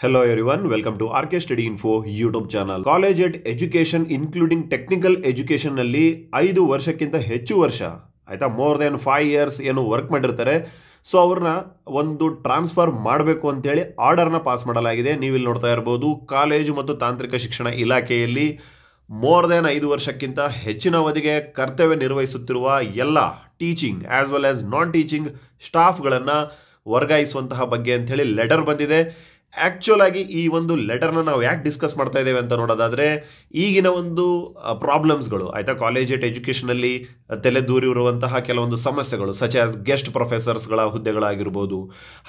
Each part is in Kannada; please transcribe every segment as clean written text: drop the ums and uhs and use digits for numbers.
Hello everyone, welcome to RK Study Info YouTube channel. Collegiate Education including Technical Education nalli 5 ವರ್ಷಕ್ಕಿಂತ ಹೆಚ್ಚು ವರ್ಷ ಆಯ್ತಾ more than 5 years ಏನು ವರ್ಕ್ ಮಾಡಿರ್ತಾರೆ ಸೋ ಅವರನ್ನ ಒಂದು ಟ್ರಾನ್ಸ್‌ಫರ್ ಮಾಡಬೇಕು ಅಂತ ಹೇಳಿ ಆರ್ಡರ್ ನ ಪಾಸ್ ಮಾಡಲಾಗಿದೆ ನೀವು ಇಲ್ಲಿ ನೋಡ್ತಾ ಇರಬಹುದು ಕಾಲೇಜ್ ಮತ್ತು ತಾಂತ್ರಿಕ ಶಿಕ್ಷಣ ಇಲಾಖೆಯಲ್ಲಿ more than 5 ವರ್ಷಕ್ಕಿಂತ ಹೆಚ್ಚಿನ ಅವಧಿಗೆ ಕರ್ತವ್ಯ ನಿರ್ವಹಿಸುತ್ತಿರುವ ಎಲ್ಲ teaching as well as non teaching staff ಗಳನ್ನ ವರ್ಗಾಯಿಸುವಂತ ಬಗ್ಗೆ ಅಂತ ಹೇಳಿ ಲೆಟರ್ ಬಂದಿದೆ ಆಕ್ಚುಅಲಿ ಈ ಒಂದು ಲೆಟರ್ ನ ನಾವು ಯಾಕೆ ಡಿಸ್ಕಸ್ ಮಾಡ್ತಾ ಇದ್ದೇವೆ ಅಂತ ನೋಡೋದಾದ್ರೆ ಈಗಿನ ಒಂದು ಪ್ರಾಬ್ಲಮ್ಸ್ ಗಳು ಆಯ್ತಾ ಕಾಲೇಜಿಯೇಟ್ ಎಜುಕೇಶನ್ ಅಲ್ಲಿ ತಲೆದೂರಿ ಇರುವಂತಹ ಕೆಲವೊಂದು ಸಮಸ್ಯೆಗಳು such as ಗೆಸ್ಟ್ ಪ್ರೊಫೆಸರ್ಸ್ ಗಳ ಹುದ್ದೆಗಳಾಗಿರಬಹುದು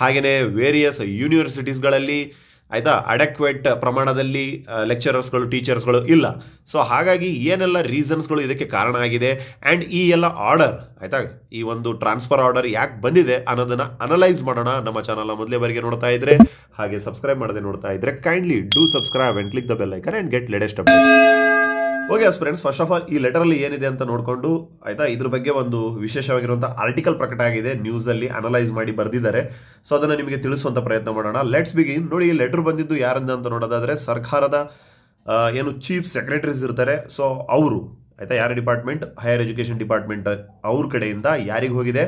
ಹಾಗೇನೇ ವೇರಿಯಸ್ ಯೂನಿವರ್ಸಿಟೀಸ್ ಗಳಲ್ಲಿ ಆಯ್ತಾ ಅಡೆಕ್ವೇಟ್ ಪ್ರಮಾಣದಲ್ಲಿ ಲೆಕ್ಚರರ್ಸ್ ಗಳು ಟೀಚರ್ಸ್ ಗಳು ಇಲ್ಲ ಸೋ ಹಾಗಾಗಿ ಏನೆಲ್ಲ ರೀಸನ್ಸ್ ಗಳು ಇದಕ್ಕೆ ಕಾರಣ ಆಗಿದೆ and ಈ ಎಲ್ಲ ಆರ್ಡರ್ ಆಯ್ತಾ ಈ ಒಂದು ಟ್ರಾನ್ಸ್‌ಫರ್ ಆರ್ಡರ್ ಯಾಕೆ ಬಂದಿದೆ ಅನ್ನೋದನ್ನ ಅನಲೈಸ್ ಮಾಡೋಣ ನಮ್ಮ ಚಾನೆಲ್ ಮೊದಲೇ ಬಾರಿಗೆ ನೋಡ್ತಾ ಇದ್ರೆ ಹಾಗೆ ಸಬ್ಸ್ಕ್ರೈಬ್ ಮಾಡದೆ ನೋಡ್ತಾ ಇದ್ರೆ kindly do subscribe and click the bell icon and get latest updates Okay friends, first of all, ಈ ಲೆಟರ್ ಅಲ್ಲಿ ಏನಿದೆ ಅಂತ ನೋಡ್ಕೊಂಡು ಆಯ್ತಾ ಇದರ ಬಗ್ಗೆ ಒಂದು ವಿಶೇಷವಾಗಿರುವಂತ ಆರ್ಟಿಕಲ್ ಪ್ರಕಟ ಆಗಿದೆ ನ್ಯೂಸ್ ಅಲ್ಲಿ ಅನಲೈಸ್ ಮಾಡಿ ಬರ್ದಿದ್ದಾರೆ ಸೋ ಅದನ್ನ ನಿಮಗೆ ತಿಳಿಸುವಂತ ಪ್ರಯತ್ನ ಮಾಡೋಣ ಲೆಟ್ಸ್ ಬಿಗಿನ್ ನೋಡಿ ಈ ಲೆಟರ್ ಬಂದಿದ್ದು ಯಾರಿಂದ ಅಂತ ನೋಡೋದಾದ್ರೆ ಸರ್ಕಾರದ ಏನು ಚೀಫ್ ಸೆಕ್ರೆಟರೀಸ್ ಇರ್ತಾರೆ ಸೋ ಅವರು ಆಯ್ತಾ ಯಾರ್ ಡಿಪಾರ್ಟ್ಮೆಂಟ್ ಹೈಯರ್ ಎಜುಕೇಶನ್ ಡಿಪಾರ್ಟ್ಮೆಂಟ್ ಅವರ ಕಡೆಯಿಂದ ಯಾರಿಗೆ ಹೋಗಿದೆ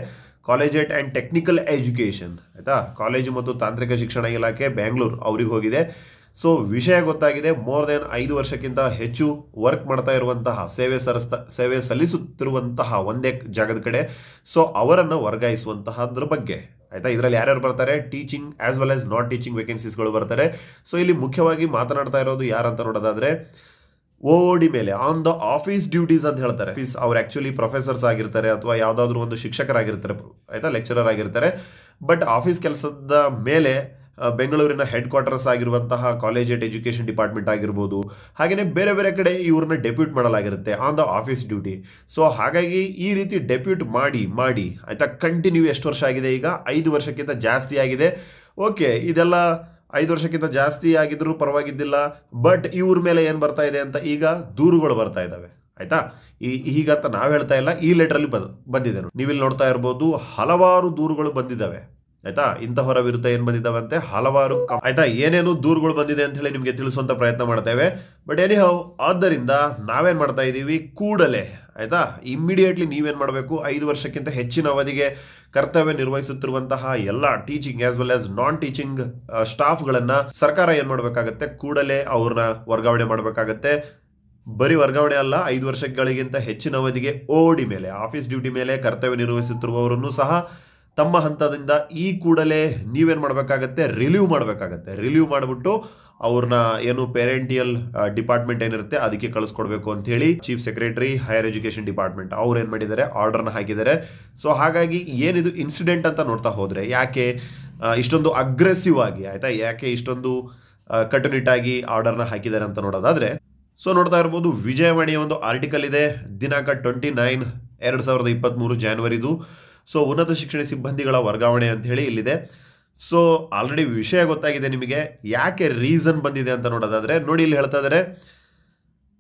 ಕಾಲೇಜಿಯೇಟ್ ಅಂಡ್ ಟೆಕ್ನಿಕಲ್ ಎಜುಕೇಶನ್ ಆಯ್ತಾ ಕಾಲೇಜು ಮತ್ತು ತಾಂತ್ರಿಕ ಶಿಕ್ಷಣ ಇಲಾಖೆ ಬೆಂಗಳೂರು ಅವರಿಗೆ ಹೋಗಿದೆ So ವಿಷಯ ಗೊತ್ತಾಗಿದೆ more than 5 ವರ್ಷಕ್ಕಿಂತ ಹೆಚ್ಚು ವರ್ಕ್ ಮಾಡ್ತಾ ಇರುವಂತಹ ಸೇವೆ ಸಲ್ಲಿಸುತ್ತಿರುವಂತಹ ಒಂದೇ ಜಾಗದ ಕಡೆ ಸೋ ಅವರನ್ನು ವರ್ಗಾಯಿಸುವಂತಹದರ ಬಗ್ಗೆ ಆಯ್ತಾ ಇದರಲ್ಲಿ ಯಾರು ಯಾರು ಬರ್ತಾರೆ teaching as well as not teaching vacancies ಗಳು ಬರ್ತಾರೆ ಸೋ ಇಲ್ಲಿ ಮುಖ್ಯವಾಗಿ ಮಾತನಾಡ್ತಾ ಇರೋದು ಯಾರು ಅಂತ ನೋಡೋದಾದ್ರೆ ಓಡಿ ಮೇಲೆ ಆನ್ ದ ಆಫೀಸ್ ಡ್ಯೂಟೀಸ್ ಅಂತ ಹೇಳ್ತಾರೆ ಆಫೀಸ್ ಅವರು ಆಕ್ಚುಲಿ ಪ್ರೊಫೆಸರ್ಸ್ ಆಗಿರ್ತಾರೆ ಅಥವಾ ಯಾವುದಾದರೂ ಒಂದು ಶಿಕ್ಷಕರಾಗಿರ್ತಾರೆ ಆಯ್ತಾ ಲೆಕ್ಚರರ್ ಆಗಿರ್ತಾರೆ ಬಟ್ ಆಫೀಸ್ ಕೆಲಸದ ಮೇಲೆ ಬೆಂಗಳೂರಿನ ಹೆಡ್ ಕ್ವಾರ್ಟರ್ಸ್ ಆಗಿರುವಂತಹ ಕಾಲೇಜಿಯೇಟ್ ಎಜುಕೇಶನ್ ಡಿಪಾರ್ಟ್ಮೆಂಟ್ ಆಗಿರಬಹುದು ಹಾಗೇನೇ ಬೇರೆ ಬೇರೆ ಕಡೆ ಇವರನ್ನ ಡೆಪ್ಯೂಟ್ ಮಾಡಲಾಗಿರುತ್ತೆ on the office duty so ಹಾಗಾಗಿ ಈ ರೀತಿ ಡೆಪ್ಯೂಟ್ ಮಾಡಿ ಆಯ್ತಾ ಕಂಟಿನ್ಯೂ ಎಷ್ಟು ವರ್ಷ ಆಗಿದೆ ಈಗ 5 ವರ್ಷಕ್ಕಿಂತ ಜಾಸ್ತಿ ಆಗಿದೆ ಓಕೆ ಇದೆಲ್ಲ 5 ವರ್ಷಕ್ಕಿಂತ ಜಾಸ್ತಿ ಆಗಿದ್ರೂ ಪರವಾಗಿದ್ದಿಲ್ಲ ಬಟ್ ಇವರ ಮೇಲೆ ಏನು ಬರ್ತಾ ಇದೆ ಅಂತ ಈಗ ದೂರುಗಳು ಬರ್ತಾ ಇದಾವೆ ಆಯ್ತಾ ಈಗ ಅಂತ ನಾವು ಹೇಳ್ತಾ ಇಲ್ಲ ಈ ಲೆಟರ್ ಅಲ್ಲಿ ಬಂದಿದೆ ನೀವು ಇಲ್ಲಿ ನೋಡ್ತಾ ಇರಬಹುದು ಹಲವಾರು ದೂರುಗಳು ಬಂದಿದಾವೆ ಆಯ್ತಾ ಇಂತಹವರ ವಿರುದ್ಧ ಏನು ಬಂದಿದಾವಂತೆ ಹಲವಾರು ಆಯ್ತಾ ಏನೇನೋ ದೂರುಗಳು ಬಂದಿದೆ ಅಂತ ಹೇಳಿ ನಿಮಗೆ ತಿಳಿಸುವಂತ ಪ್ರಯತ್ನ ಮಾಡ್ತೇವೆ ಬಟ್ ಎನಿಹೌ ಆದ್ದರಿಂದ ನಾವೇನ್ ಮಾಡ್ತಾ ಇದೀವಿ ಕೂಡಲೇ ಆಯ್ತಾ ಇಮಿಡಿಯೇಟ್ಲಿ ನೀವೇನ್ ಮಾಡಬೇಕು 5 ವರ್ಷಕ್ಕಿಂತ ಹೆಚ್ಚಿನ ಅವಧಿಗೆ ಕರ್ತವ್ಯ ನಿರ್ವಹಿಸುತ್ತಿರುವಂತಹ ಎಲ್ಲ teaching as well as non teaching staff ಗಳನ್ನ ಸರ್ಕಾರ ಏನು ಮಾಡಬೇಕಾಗುತ್ತೆ ಕೂಡಲೇ ಅವರನ್ನ ವರ್ಗಾವಣೆ ಮಾಡಬೇಕಾಗುತ್ತೆ ಬರಿ ವರ್ಗಾವಣೆ ಅಲ್ಲ 5 ವರ್ಷಗಳಿಗಿಂತ ಹೆಚ್ಚಿನ ಅವಧಿಗೆ ಓಡಿ ಮೇಲೆ ಆಫೀಸ್ ಡ್ಯೂಟಿ ಮೇಲೆ ಕರ್ತವ್ಯ ನಿರ್ವಹಿಸುತ್ತಿರುವವರನ್ನು ಸಹ ತಮ್ಮ ಹಂತದಿಂದ ಈ ಕೂಡಲೇ ನೀವು ಏನು ಮಾಡಬೇಕಾಗುತ್ತೆ ರಿಲೀವ್ ಮಾಡಿಬಿಟ್ಟು ಅವರನ್ನ ಏನು ಪೇರೆಂಟಿಯಲ್ ಡಿಪಾರ್ಟ್ಮೆಂಟ್ ಏನಿರುತ್ತೆ ಅದಕ್ಕೆ ಕಳಿಸಿಕೊಡಬೇಕು ಅಂತ ಹೇಳಿ chief secretary higher education department ಅವರು ಏನು ಮಾಡಿದ್ದಾರೆ ಆರ್ಡರ್ ನ ಹಾಕಿದ್ದಾರೆ ಸೋ ಹಾಗಾಗಿ ಏನಿದು ಇನ್ಸಿಡೆಂಟ್ ಅಂತ ನೋಡ್ತಾ ಹೋದ್ರೆ ಯಾಕೆ ಇಷ್ಟೊಂದು ಅಗ್ರೆಸಿವ್ ಆಗಿ ಆಯ್ತಾ ಯಾಕೆ ಇಷ್ಟೊಂದು ಕಟ್ಟುನಿಟ್ಟಾಗಿ ಆರ್ಡರ್ ನ ಹಾಕಿದ್ದಾರೆ ಅಂತ ನೋಡೋದಾದ್ರೆ ಸೋ ನೋಡ್ತಾ ಇರಬಹುದು ವಿಜಯವಾಣಿಯ ಒಂದು ಆರ್ಟಿಕಲ್ ಇದೆ ದಿನಾಂಕ 29/2023 ಜನವರಿದು ಸೋ ಉನ್ನತ ಶಿಕ್ಷಣ ಸಿಬ್ಬಂದಿಗಳ ವರ್ಗಾವಣೆ ಅಂತ ಹೇಳಿ ಇಲ್ಲಿದೆ ಸೋ ಆಲ್ರೆಡಿ ವಿಷಯ ಗೊತ್ತಾಗಿದೆ ನಿಮಗೆ ಯಾಕೆ ರೀಸನ್ ಬಂದಿದೆ ಅಂತ ನೋಡೋದಾದ್ರೆ ನೋಡಿ ಇಲ್ಲಿ ಹೇಳ್ತಾ ಇದ್ದಾರೆ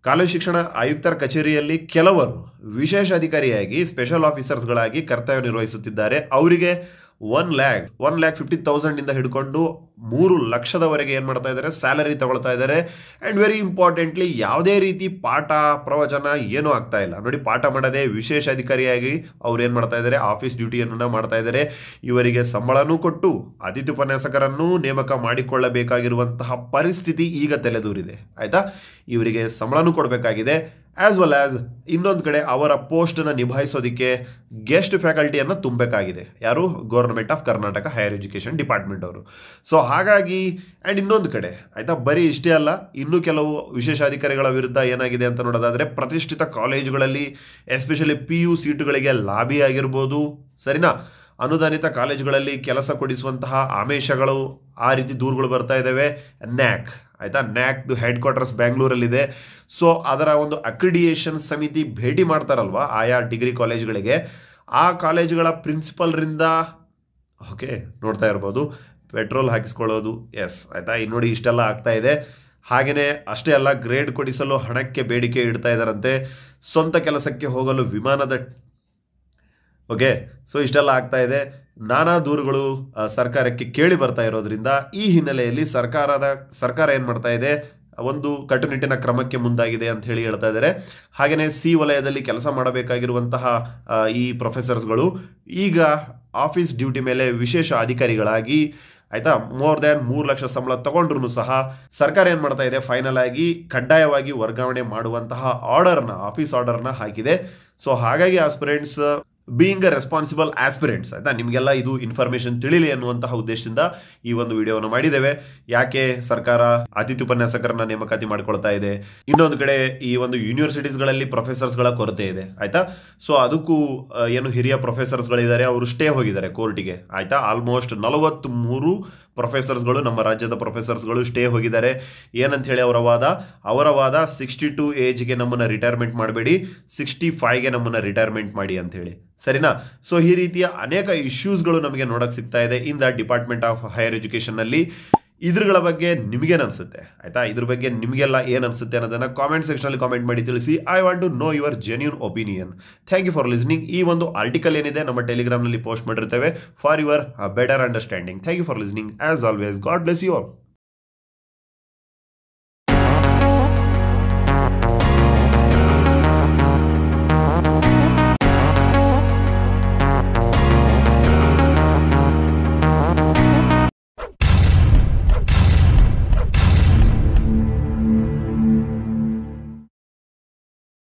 ಕಾಲೇಜು ಶಿಕ್ಷಣ ಆಯುಕ್ತರ ಕಚೇರಿಯಲ್ಲಿ ಕೆಲವರು ವಿಶೇಷ ಅಧಿಕಾರಿಯಾಗಿ ಸ್ಪೆಷಲ್ ಆಫೀಸರ್ಸ್ ಗಳಾಗಿ ಕರ್ತವ್ಯ ನಿರ್ವಹಿಸುತ್ತಿದ್ದಾರೆ ಅವರಿಗೆ 1,50,000 ಇಂದ ಹಿಡ್ಕೊಂಡು 3 ಲಕ್ಷದವರೆಗೆ ಏನು ಮಾಡ್ತಾ ಇದ್ದಾರೆ ಸ್ಯಾಲರಿ ತಗೊಳ್ತಾ ಇದ್ದಾರೆ ಅಂಡ್ ವೆರಿ ಇಂಪಾರ್ಟೆಂಟ್ಲಿ ಯಾವುದೇ ರೀತಿ ಪಾಠ ಪ್ರವಚನ ಏನೂ ಆಗ್ತಾ ಇಲ್ಲ ನೋಡಿ ಪಾಠ ಮಾಡದೆ ವಿಶೇಷ ಅಧಿಕಾರಿಯಾಗಿ ಅವರು ಏನು ಮಾಡ್ತಾ ಇದ್ದಾರೆ ಆಫೀಸ್ ಡ್ಯೂಟಿಯನ್ನು ಮಾಡ್ತಾ ಇದ್ದಾರೆ ಇವರಿಗೆ ಸಂಬಳನೂ ಕೊಟ್ಟು ಅತಿಥಿ ಉಪನ್ಯಾಸಕರನ್ನು ನೇಮಕ ಮಾಡಿಕೊಳ್ಳಬೇಕಾಗಿರುವಂತಹ ಪರಿಸ್ಥಿತಿ ಈಗ ತಲೆದೂರಿದೆ ಆಯ್ತಾ ಇವರಿಗೆ ಸಂಬಳನೂ ಕೊಡಬೇಕಾಗಿದೆ as well as ಇನ್ನೊಂದು ಕಡೆ ಅವರ ಪೋಸ್ಟ್ ಅನ್ನು ನಿಭಾಯಿಸೋದಕ್ಕೆ ಗೆಸ್ಟ್ ಫ್ಯಾಕಲ್ಟಿಯನ್ನು ತುಂಬಬೇಕಾಗಿದೆ ಯಾರು government of Karnataka higher education department ಅವರು ಸೋ ಹಾಗಾಗಿ ಅಂಡ್ ಇನ್ನೊಂದು ಕಡೆ ಆಯ್ತಾ ಬರೀ ಇಷ್ಟೇ ಅಲ್ಲ ಇನ್ನು ಕೆಲವು ವಿಶೇಷ ಅಧಿಕಾರಿಗಳ ವಿರುದ್ಧ ಏನಾಗಿದೆ ಅಂತ ನೋಡೋದಾದ್ರೆ ಪ್ರತಿಷ್ಠಿತ ಕಾಲೇಜುಗಳಲ್ಲಿ ಎಸ್ಪೆಷಲಿ PU ಸೀಟುಗಳಿಗೆ ಲಾಬಿ ಆಗಿರಬಹುದು ಸರಿನಾ ಅನುದಾನಿತ ಕಾಲೇಜುಗಳಲ್ಲಿ ಕೆಲಸ ಕೊಡಿಸುವಂತಹ ಆಮಿಷಗಳು ಆ ರೀತಿ ದೂರುಗಳು ಬರ್ತಾ ಇದಾವೆ ನ್ಯಾಕ್ ಆಯ್ತಾ ನ್ಯಾಕ್ ದು ಹೆಡ್ ಕ್ವಾರ್ಟರ್ಸ್ ಬೆಂಗಳೂರಲ್ಲಿ ಇದೆ ಸೋ ಅದರ ಒಂದು ಅಕ್ರಿಡಿಯೇಷನ್ ಸಮಿತಿ ಭೇಟಿ ಮಾಡ್ತಾರಲ್ವಾ ಆಯಾ ಡಿಗ್ರಿ ಕಾಲೇಜುಗಳಿಗೆ ಆ ಕಾಲೇಜುಗಳ ಪ್ರಿನ್ಸಿಪಲ್ ರಿಂದ ಓಕೆ ನೋಡ್ತಾ ಇರಬಹುದು ಪೆಟ್ರೋಲ್ ಹಾಕಿಸ್ಕೊಳ್ಳೋದು ಎಸ್ ಆಯ್ತಾ ಇಲ್ಲಿ ನೋಡಿ ಇಷ್ಟೆಲ್ಲ ಆಗ್ತಾ ಇದೆ ಹಾಗೇನೆ ಅಷ್ಟೇ ಅಲ್ಲ ಗ್ರೇಡ್ ಕೊಡಿಸಲು ಹಣಕ್ಕೆ ಬೇಡಿಕೆ ಇಡ್ತಾ ಇದ್ದಾರಂತೆ ಸ್ವಂತ ಕೆಲಸಕ್ಕೆ ಹೋಗಲು ವಿಮಾನದ ಓಕೆ. ಸೊ ಇಷ್ಟೆಲ್ಲ ಆಗ್ತಾ ಇದೆ, ನಾನಾ ದೂರುಗಳು ಸರ್ಕಾರಕ್ಕೆ ಕೇಳಿ ಬರ್ತಾ ಇರೋದ್ರಿಂದ ಈ ಹಿನ್ನೆಲೆಯಲ್ಲಿ ಸರ್ಕಾರ ಏನು ಮಾಡ್ತಾ ಇದೆ, ಒಂದು ಕಟ್ಟುನಿಟ್ಟಿನ ಕ್ರಮಕ್ಕೆ ಮುಂದಾಗಿದೆ ಅಂತ ಹೇಳಿ ಹೇಳ್ತಾ ಇದ್ದಾರೆ. ಹಾಗೆಯೇ ಸಿ ವಲಯದಲ್ಲಿ ಕೆಲಸ ಮಾಡಬೇಕಾಗಿರುವಂತಹ ಈ ಪ್ರೊಫೆಸರ್ಸ್ಗಳು ಈಗ ಆಫೀಸ್ ಡ್ಯೂಟಿ ಮೇಲೆ ವಿಶೇಷ ಅಧಿಕಾರಿಗಳಾಗಿ ಆಯಿತಾ ಮೋರ್ ದ್ಯಾನ್ 3 ಲಕ್ಷ ಸಂಬಳ ತಗೊಂಡ್ರೂ ಸಹ ಸರ್ಕಾರ ಏನು ಮಾಡ್ತಾ ಇದೆ, ಫೈನಲ್ ಆಗಿ ಕಡ್ಡಾಯವಾಗಿ ವರ್ಗಾವಣೆ ಮಾಡುವಂತಹ ಆರ್ಡರ್ನ, ಆಫೀಸ್ ಆರ್ಡರ್ನ ಹಾಕಿದೆ. ಸೊ ಹಾಗಾಗಿ aspirants being a responsible aspirants, ಆಯಿತಾ, ನಿಮಗೆಲ್ಲ ಇದು ಇನ್ಫಾರ್ಮೇಷನ್ ತಿಳಿಲಿ ಅನ್ನುವಂತಹ ಉದ್ದೇಶದಿಂದ ಈ ಒಂದು ವಿಡಿಯೋವನ್ನು ಮಾಡಿದ್ದೇವೆ. ಯಾಕೆ ಸರ್ಕಾರ ಅತಿಥಿ ಉಪನ್ಯಾಸಕರನ್ನ ನೇಮಕಾತಿ ಮಾಡ್ಕೊಳ್ತಾ ಇದೆ, ಇನ್ನೊಂದು ಕಡೆ ಈ ಒಂದು ಯೂನಿವರ್ಸಿಟೀಸ್ಗಳಲ್ಲಿ ಪ್ರೊಫೆಸರ್ಸ್ಗಳ ಕೊರತೆ ಇದೆ ಆಯಿತಾ. ಸೊ ಅದಕ್ಕೂ ಏನು ಹಿರಿಯ ಪ್ರೊಫೆಸರ್ಸ್ಗಳಿದ್ದಾರೆ, ಅವರು ಸ್ಟೇ ಹೋಗಿದ್ದಾರೆ ಕೋರ್ಟಿಗೆ ಆಯಿತಾ. ಆಲ್ಮೋಸ್ಟ್ 43 ಪ್ರೊಫೆಸರ್ಸ್ಗಳು, ನಮ್ಮ ರಾಜ್ಯದ ಪ್ರೊಫೆಸರ್ಸ್ಗಳು ಸ್ಟೇ ಹೋಗಿದ್ದಾರೆ. ಏನಂತ ಹೇಳಿ ಅವರ ವಾದ 62 ಏಜ್ಗೆ ನಮ್ಮನ್ನು ರಿಟೈರ್ಮೆಂಟ್ ಮಾಡಬೇಡಿ, 65ಗೆ ನಮ್ಮನ್ನು ರಿಟೈರ್ಮೆಂಟ್ ಮಾಡಿ ಅಂತ ಹೇಳಿ, ಸರಿನಾ. ಸೊ ಈ ರೀತಿಯ ಅನೇಕ ಇಶ್ಯೂಸ್ಗಳು ನಮಗೆ ನೋಡೋಕೆ ಸಿಗ್ತಾ ಇದೆ in the department of higher ಎಜುಕೇಷನ್ನಲ್ಲಿ. ಇದ್ರಗಳ ಬಗ್ಗೆ ನಿಮಗೇನು ಅನಿಸುತ್ತೆ ಆಯಿತಾ, ಇದ್ರ ಬಗ್ಗೆ ನಿಮಗೆಲ್ಲ ಏನು ಅನಿಸುತ್ತೆ ಅನ್ನೋದನ್ನು ಕಾಮೆಂಟ್ ಸೆಕ್ಷನಲ್ಲಿ ಕಾಮೆಂಟ್ ಮಾಡಿ ತಿಳಿಸಿ. I want to know your genuine opinion. Thank you for listening. ಈ ಒಂದು ಆರ್ಟಿಕಲ್ ಏನಿದೆ ನಮ್ಮ ಟೆಲಿಗ್ರಾಮ್ನಲ್ಲಿ ಪೋಸ್ಟ್ ಮಾಡಿರ್ತೇವೆ for your better understanding. Thank you for listening as always. God bless you all.